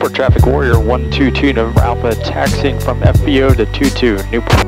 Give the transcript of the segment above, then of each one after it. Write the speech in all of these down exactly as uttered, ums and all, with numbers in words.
Newport Traffic Warrior one two two November Alpha, taxiing from F B O to two two Newport.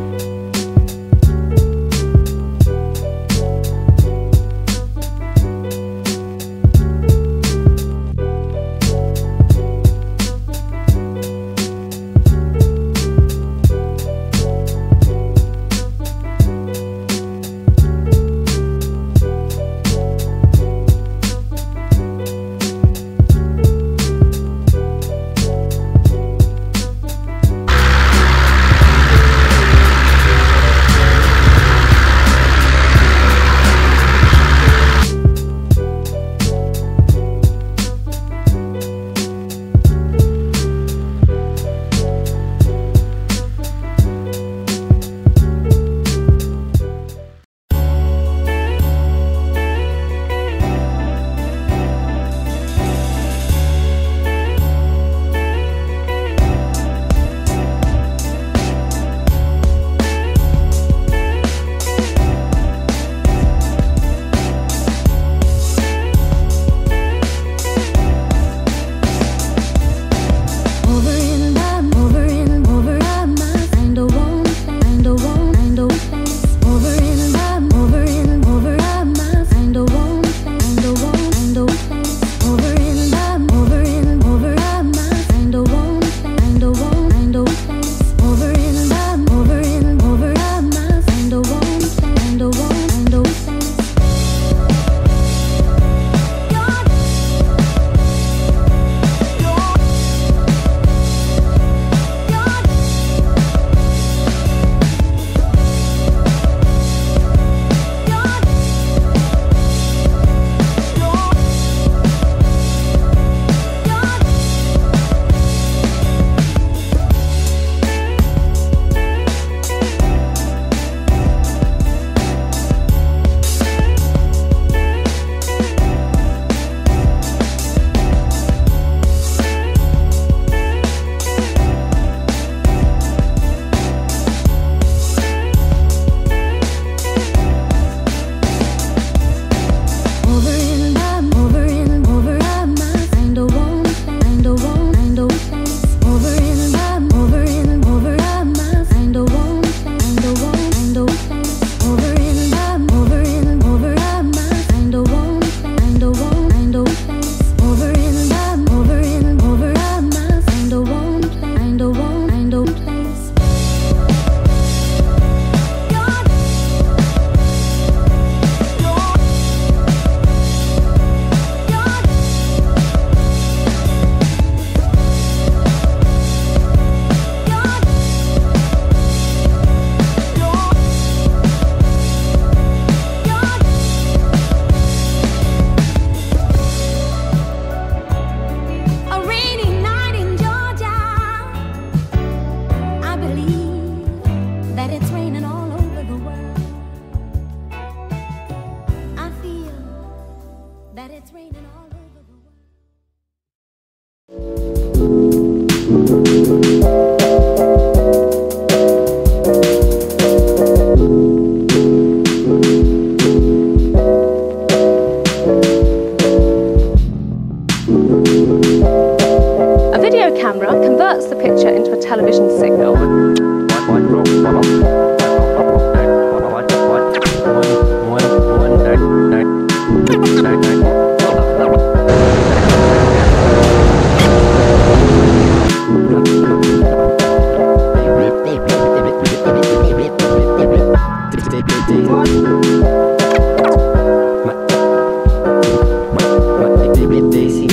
They see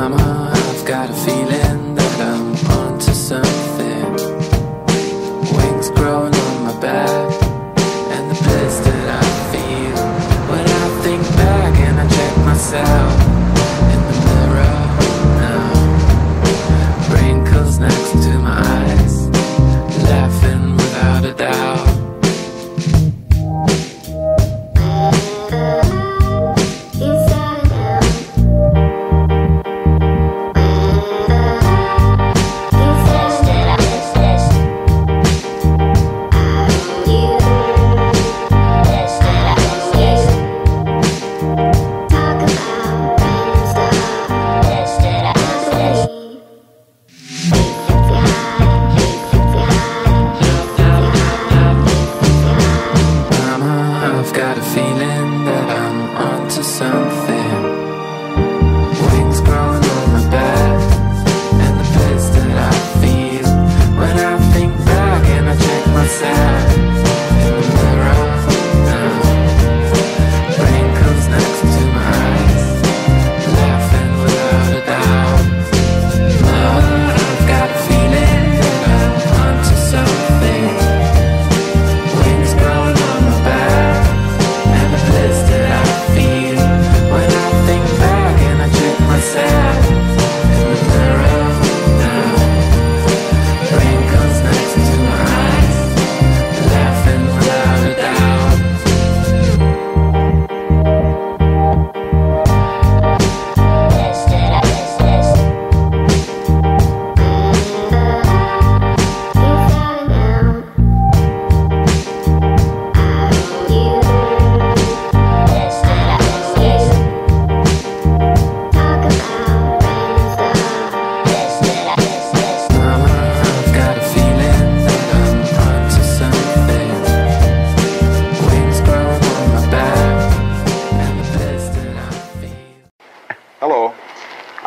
Mama, I've got a feeling that I'm onto something. Wings growing on my back, and the bliss that I feel when I think back and I check myself in the mirror now. Wrinkles next to my eyes, laughing without a doubt.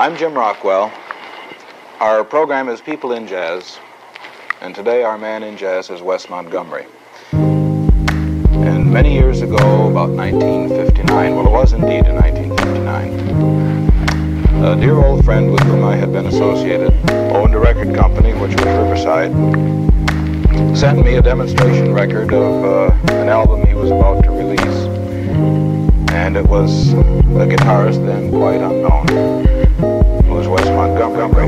I'm Jim Rockwell. Our program is People in Jazz, and today our man in jazz is Wes Montgomery. And many years ago, about nineteen fifty-nine, well, it was indeed in nineteen fifty-nine, a dear old friend with whom I had been associated, owned a record company, which was Riverside, sent me a demonstration record of uh, an album he was about to release, and it was a guitarist then quite unknown. Wes Montgomery.